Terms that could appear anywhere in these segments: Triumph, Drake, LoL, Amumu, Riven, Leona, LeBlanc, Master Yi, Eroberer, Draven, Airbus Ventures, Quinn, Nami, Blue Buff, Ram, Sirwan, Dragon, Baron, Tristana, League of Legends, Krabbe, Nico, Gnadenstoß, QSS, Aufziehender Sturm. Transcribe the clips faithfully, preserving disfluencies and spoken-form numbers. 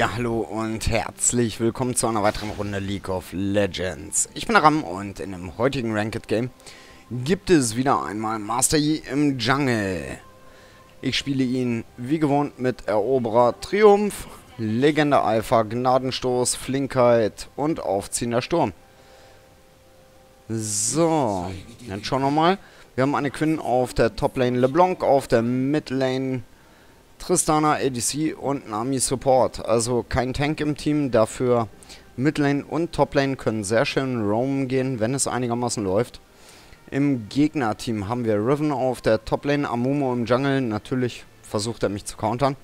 Ja, hallo und herzlich willkommen zu einer weiteren Runde League of Legends. Ich bin der Ram und in dem heutigen Ranked Game gibt es wieder einmal Master Yi im Jungle. Ich spiele ihn wie gewohnt mit Eroberer, Triumph, Legende Alpha, Gnadenstoß, Flinkheit und Aufziehender Sturm. So, dann schauen wir mal. Wir haben eine Quinn auf der Top-Lane, LeBlanc auf der Mid-Lane, Tristana, A D C und Nami Support. Also kein Tank im Team, dafür Midlane und Toplane können sehr schön roam gehen, wenn es einigermaßen läuft. Im Gegnerteam haben wir Riven auf der Toplane, Amumu im Jungle, natürlich versucht er mich zu countern.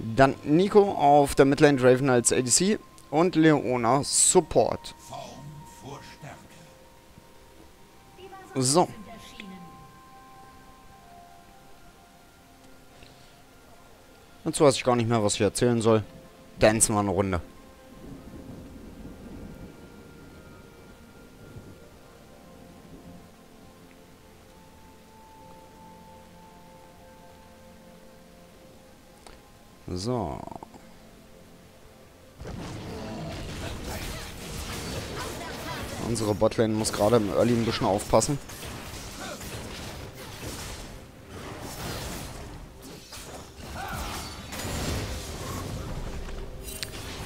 Dann Nico auf der Midlane, Draven als A D C und Leona Support. So. Dazu weiß ich gar nicht mehr, was ich erzählen soll. Dancen wir eine Runde. So. Unsere Botlane muss gerade im Early ein bisschen aufpassen.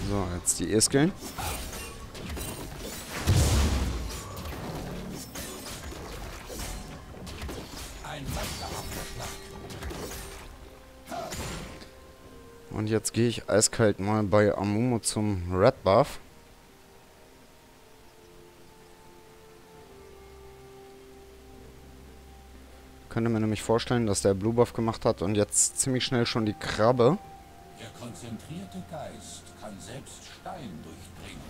So, jetzt die E-Skillen. Und jetzt gehe ich eiskalt mal bei Amumu zum Red Buff. Ich könnte mir nämlich vorstellen, dass der Blue Buff gemacht hat und jetzt ziemlich schnell schon die Krabbe. Der konzentrierte Geist kann selbst Stein durchdringen.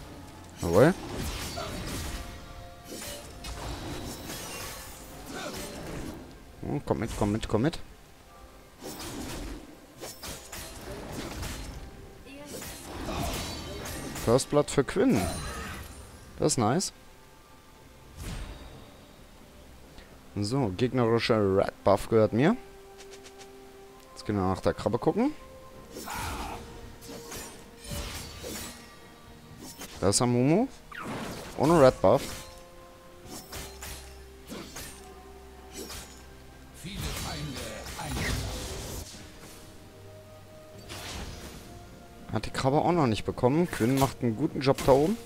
Jawohl. Oh, komm mit, komm mit, komm mit. First Blood für Quinn. Das ist nice. So, gegnerischer Red Buff gehört mir. Jetzt gehen wir nach der Krabbe gucken. Das ist Amumu. Ohne Red Buff. Hat die Krabbe auch noch nicht bekommen. Quinn macht einen guten Job da oben.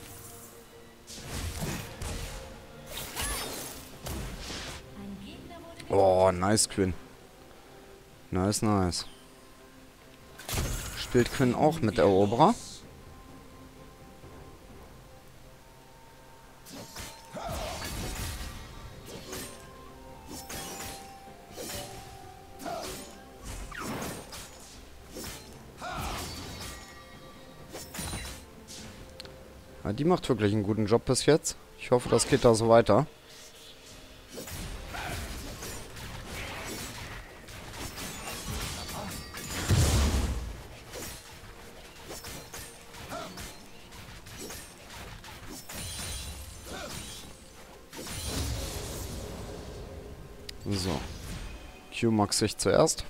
Oh, nice Quinn. Nice, nice. Spielt Quinn auch mit Eroberer. Die macht wirklich einen guten Job bis jetzt. Ich hoffe, das geht da so weiter. So. Q mag sich zuerst.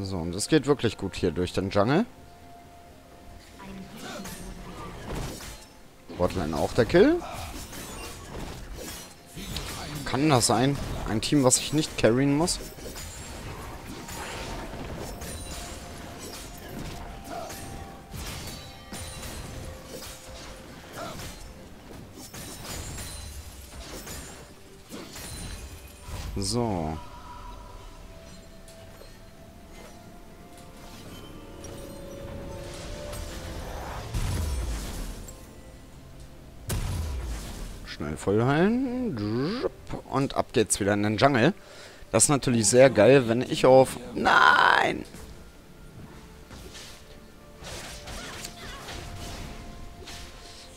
So, und das geht wirklich gut hier durch den Jungle. Botlane auch der Kill. Kann das sein? Ein Team, was ich nicht carryen muss. So. Schnell voll heilen. Und ab geht's wieder in den Jungle. Das ist natürlich sehr geil, wenn ich auf... Nein!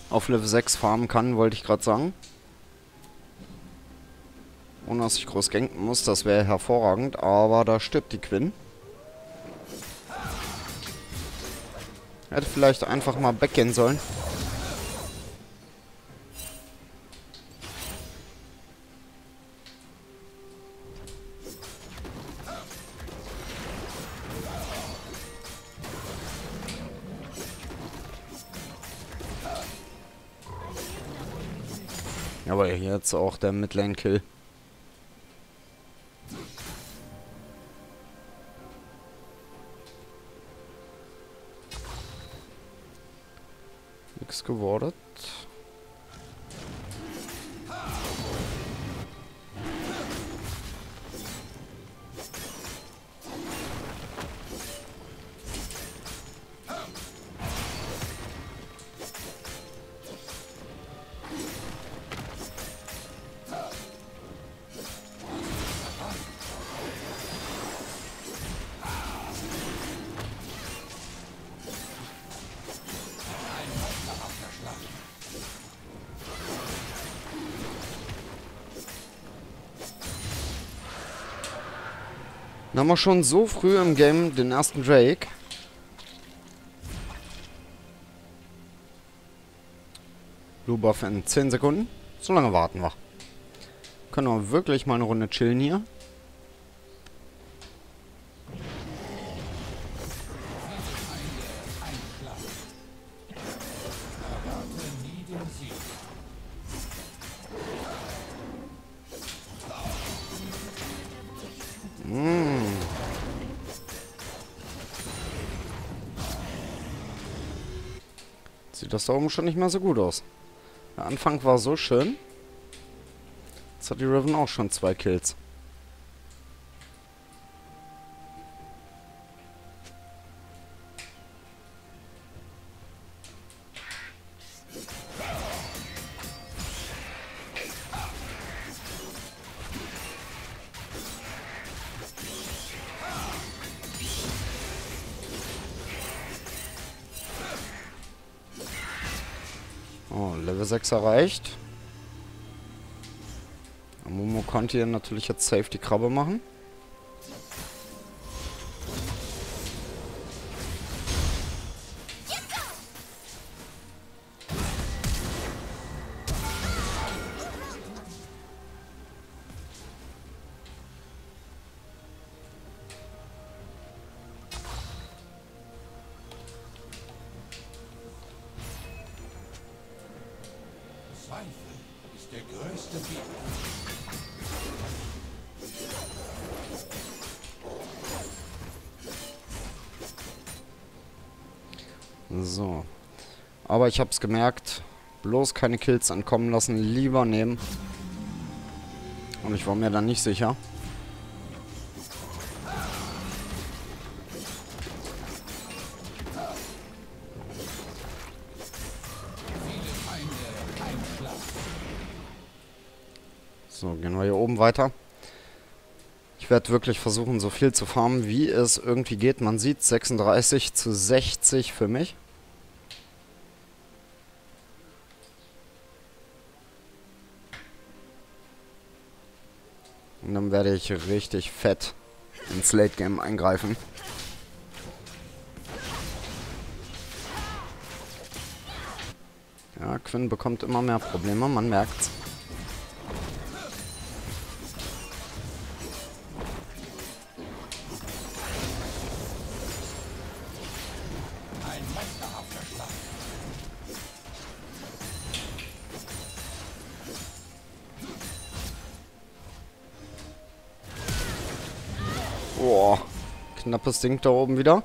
Auf Level sechs farmen kann, wollte ich gerade sagen. Ohne dass ich groß ganken muss, das wäre hervorragend. Aber da stirbt die Quinn. Hätte vielleicht einfach mal weggehen sollen. Aber jetzt auch der Midlane-Kill. Nix gewordet. Haben wir schon so früh im Game den ersten Drake. Blue Buff in zehn Sekunden. So lange warten wir. Können wir wirklich mal eine Runde chillen hier. Das sah oben schon nicht mehr so gut aus. Der Anfang war so schön. Jetzt hat die Riven auch schon zwei Kills. Level sechs erreicht. Amumu konnte hier natürlich jetzt safe die Krabbe machen. So. Aber ich hab's gemerkt. Bloß keine Kills ankommen lassen. Lieber nehmen. Und ich war mir dann nicht sicher. So, gehen wir hier oben weiter. Ich werde wirklich versuchen, so viel zu farmen, wie es irgendwie geht. Man sieht sechsunddreißig zu sechzig für mich. Und dann werde ich richtig fett ins Late Game eingreifen. Ja, Quinn bekommt immer mehr Probleme, man merkt's. Boah, knappes Ding da oben wieder.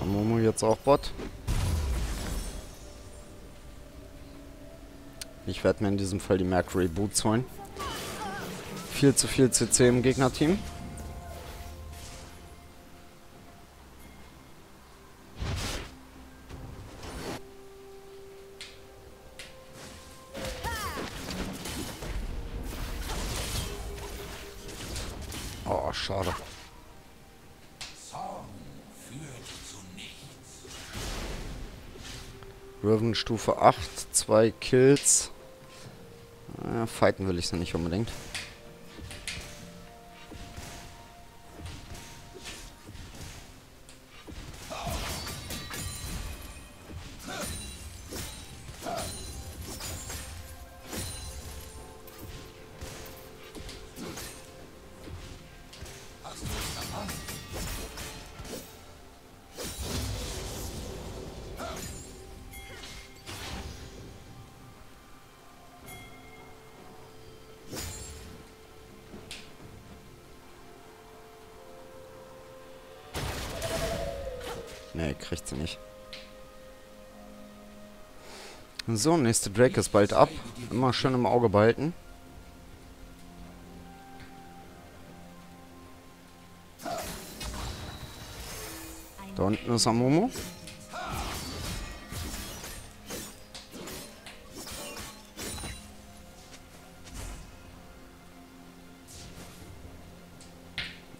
Amumu jetzt auch Bot. Ich werde mir in diesem Fall die Mercury Boots holen. Viel zu viel C C im Gegnerteam. schade. Riven Stufe acht, zwei Kills. Äh, fighten will ich es ja nicht unbedingt. Nee, kriegt sie nicht. So, nächste Drake ist bald ab. Immer schön im Auge behalten. Da unten ist Amumu.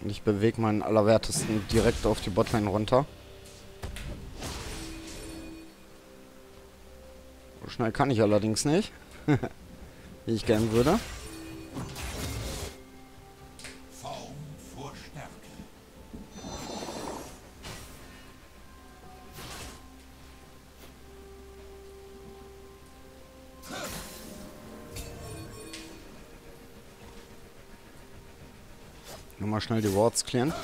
Und ich bewege meinen Allerwertesten direkt auf die Botlane runter. Schnell kann ich allerdings nicht. Wie ich gerne würde. Nochmal schnell die Wards klären.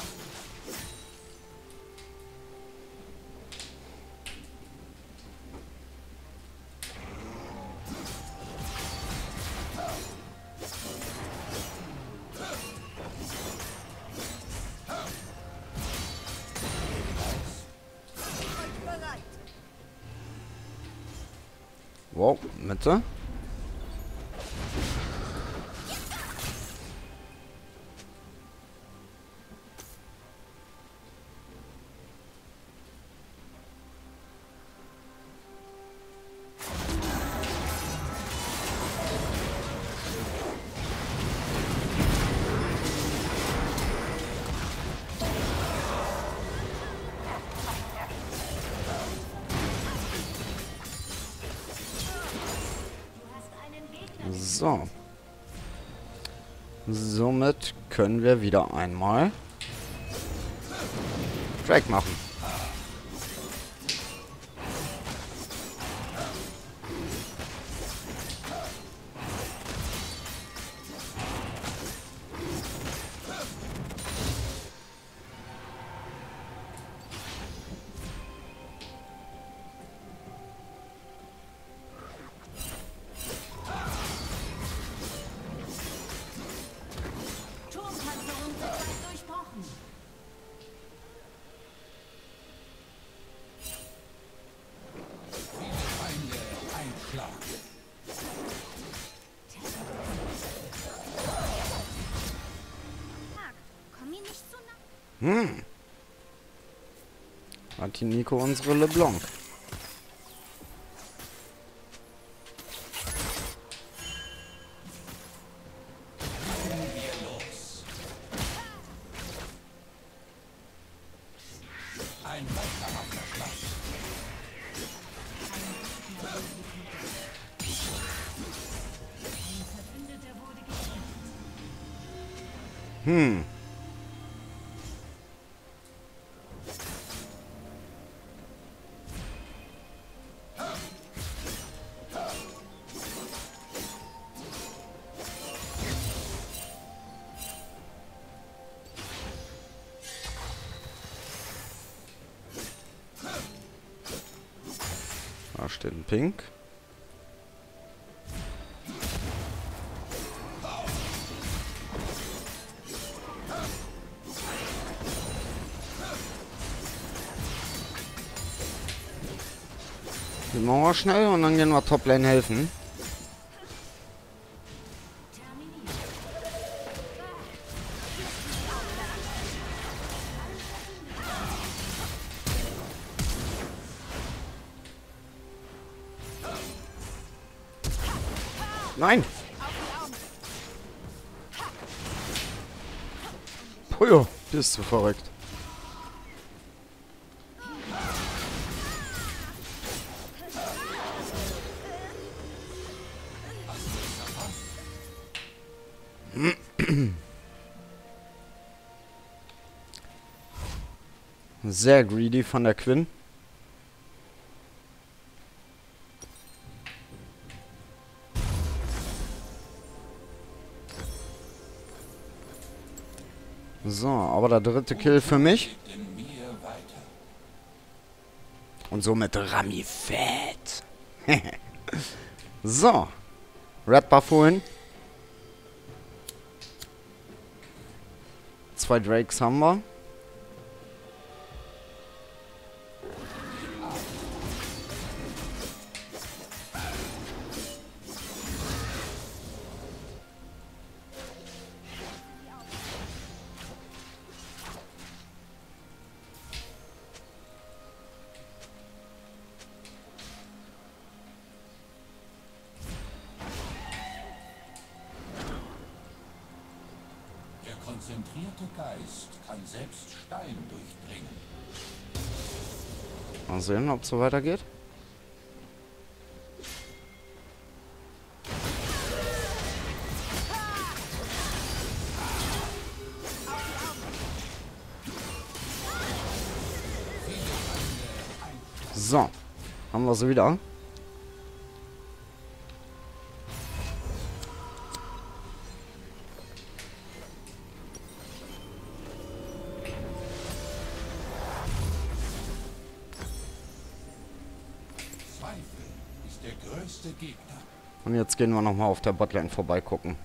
Wow, Mitte. So. Somit können wir wieder einmal Drake machen. Hm. Hat die Nico unsere LeBlanc. Hm. Da steht ein Pink. Die Mauer schnell und dann gehen wir Toplane helfen. Nein! Oh ja, bist du verrückt. Sehr greedy von der Quinn. So, aber der dritte Kill für mich. Und somit Rami fett. So. Red Buff holen. Zwei Drakes haben wir. Konzentrierter Geist kann selbst Stein durchdringen. Mal sehen, ob es so weitergeht. So, haben wir sie wieder. Und jetzt gehen wir nochmal auf der Botlane vorbeigucken.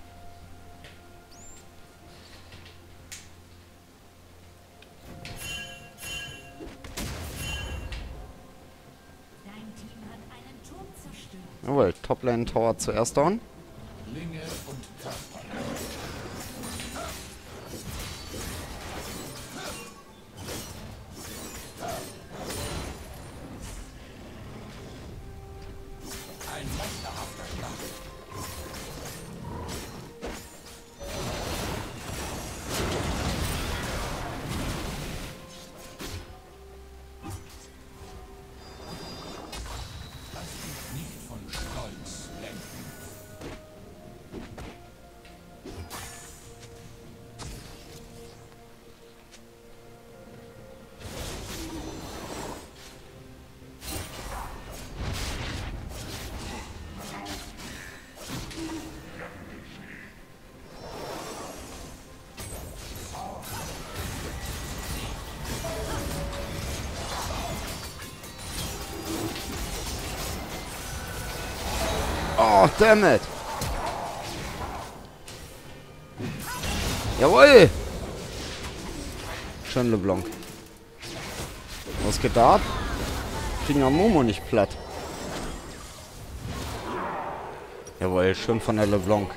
Jawohl, Toplane Tower zuerst down. Oh, damn it! Jawohl! Schön LeBlanc. Was geht da ab? Kriegen Amumu nicht platt. Jawohl, schön von der LeBlanc.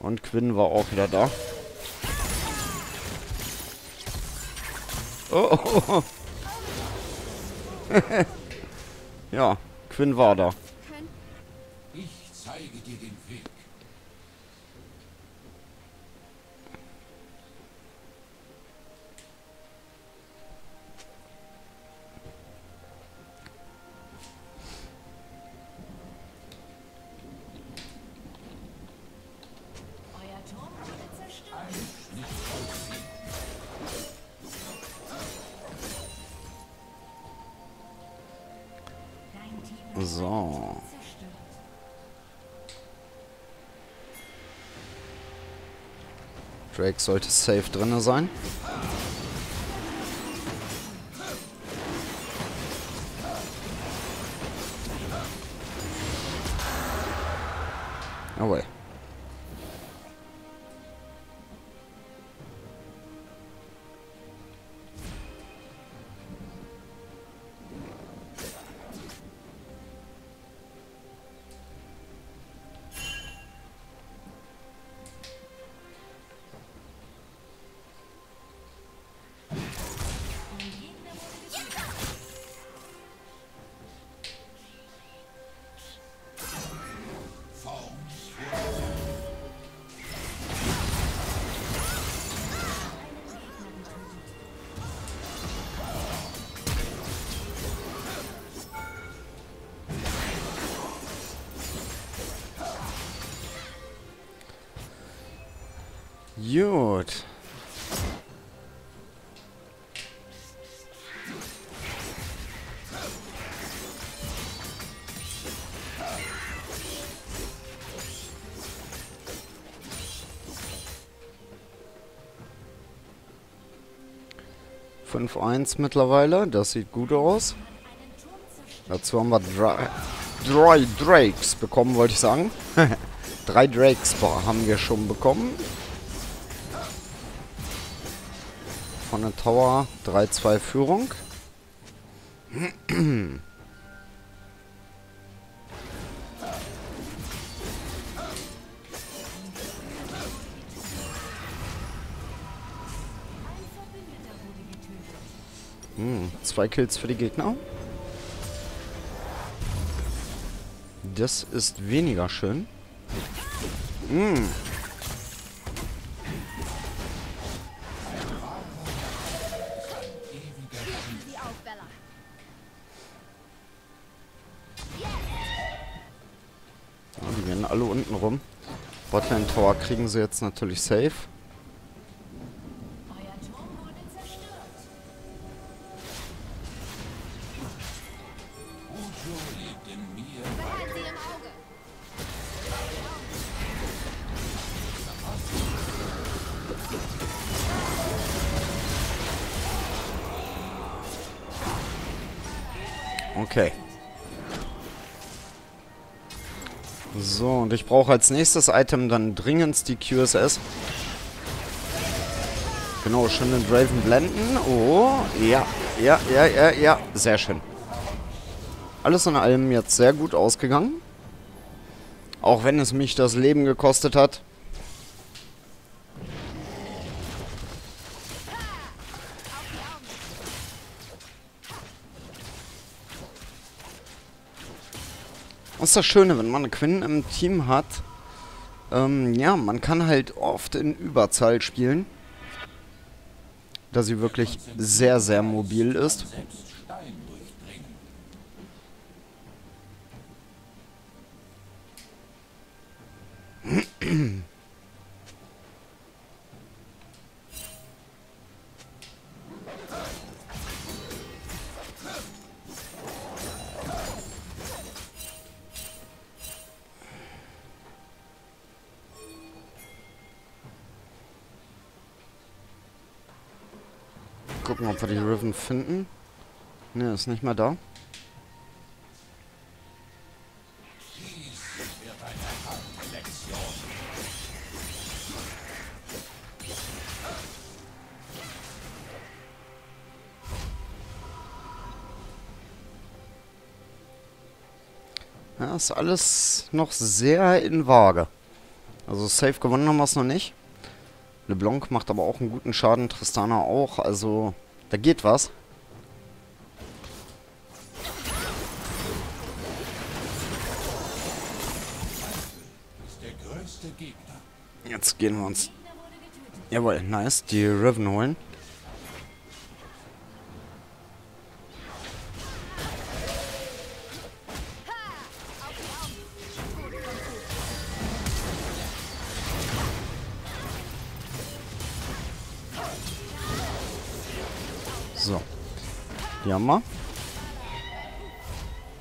Und Quinn war auch wieder da. Oh, oh, oh. Ja, Quinn war da. Ich zeige dir den Weg. So. Drake sollte safe drin sein. Jawohl. Gut. fünf eins mittlerweile, das sieht gut aus. Dazu haben wir drei, drei Drakes bekommen, wollte ich sagen. Drei Drakes haben wir schon bekommen. Von der Tower drei zwei Führung. Hm, zwei Kills für die Gegner. Das ist weniger schön. Hm. Ja, die werden alle unten rum. Botlane Tower kriegen sie jetzt natürlich safe. Okay. So, und ich brauche als nächstes Item dann dringend die Q S S. Genau, schön den Draven blenden. Oh, ja, ja, ja, ja, ja. Sehr schön. Alles in allem jetzt sehr gut ausgegangen. Auch wenn es mich das Leben gekostet hat. Das ist das Schöne, wenn man eine Quinn im Team hat, ähm, ja, man kann halt oft in Überzahl spielen, da sie wirklich sehr, sehr mobil ist. Gucken, ob wir die Riven finden. Ne, ist nicht mehr da. Ja, ist alles noch sehr in Waage. Also safe gewonnen haben wir es noch nicht. LeBlanc macht aber auch einen guten Schaden, Tristana auch, also da geht was. Jetzt gehen wir uns... Jawohl, nice, die Riven holen. So, die haben wir.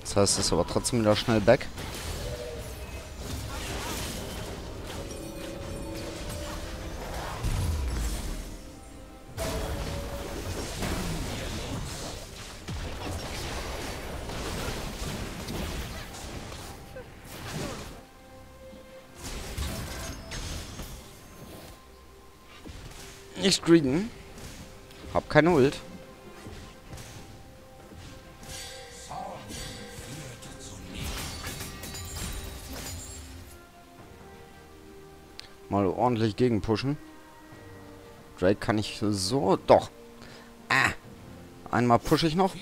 Das heißt, es ist aber trotzdem wieder schnell back. Nicht greeden. Hab keine Ult. Mal ordentlich gegenpushen. Drake kann ich so... Doch. Ah. Einmal pushe ich noch.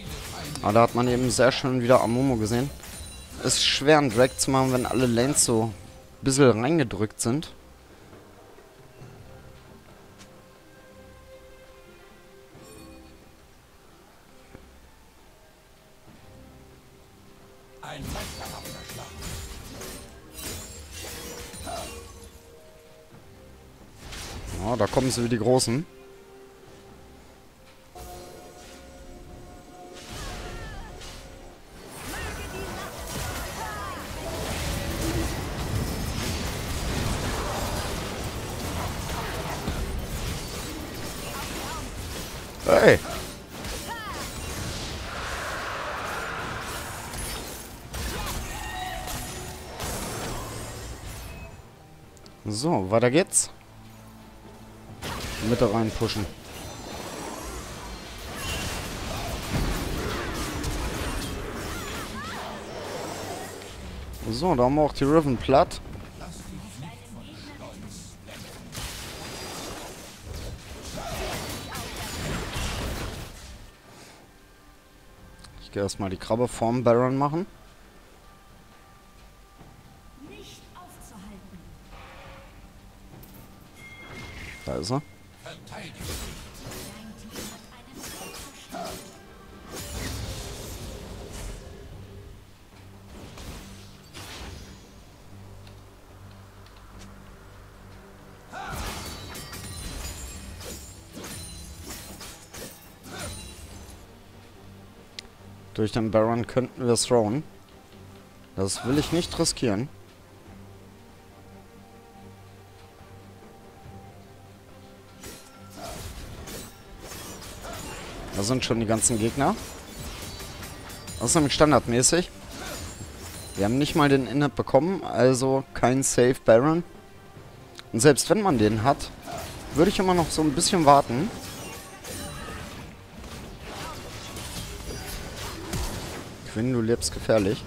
Aber da hat man eben sehr schön wieder Amumu gesehen. Ist schwer, einen Drake zu machen, wenn alle Lanes so ein bisschen reingedrückt sind. Ein Ah, da kommen sie, die Großen. Hey! So, weiter geht's. Mitte rein pushen. So, da haben wir auch die Riven platt. Ich gehe erstmal die Krabbe vorm Baron machen. Da ist er. Durch den Baron könnten wir throwen. Das will ich nicht riskieren. Da sind schon die ganzen Gegner. Das ist nämlich standardmäßig. Wir haben nicht mal den Inhib bekommen, also kein Safe Baron. Und selbst wenn man den hat, würde ich immer noch so ein bisschen warten. Quinn, du lebst gefährlich.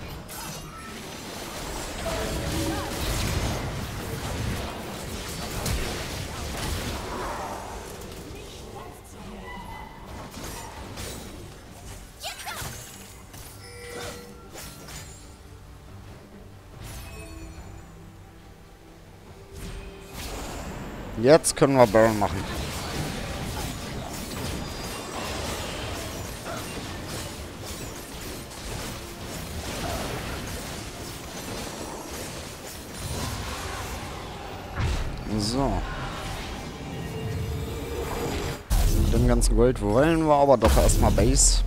Jetzt können wir Baron machen. So. Mit dem ganzen Gold wollen wir aber doch erstmal Base.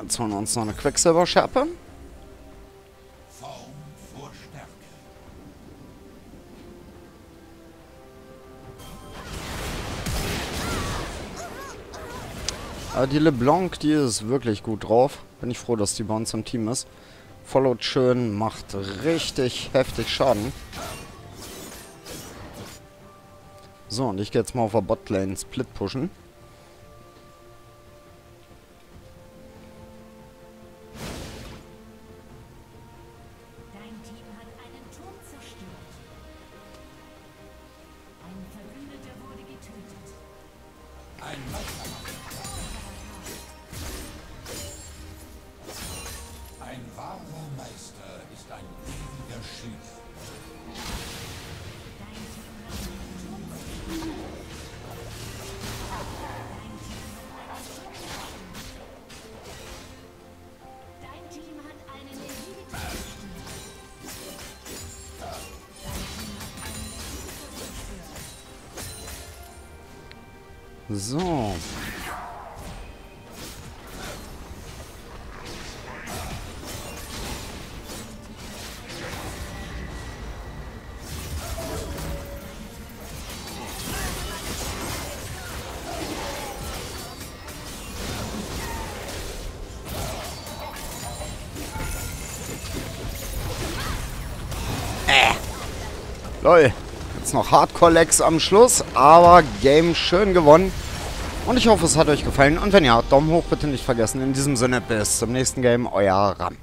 Jetzt holen wir uns noch eine Quecksilberschärpe. Die LeBlanc, die ist wirklich gut drauf. Bin ich froh, dass die bei uns im Team ist. Followt schön, macht richtig heftig Schaden. So, und ich gehe jetzt mal auf der Botlane Split pushen. So. Äh. Lol. Noch Hardcore-Lags am Schluss, aber Game schön gewonnen. Und ich hoffe, es hat euch gefallen. Und wenn ja, Daumen hoch bitte nicht vergessen. In diesem Sinne, bis zum nächsten Game, euer Ram.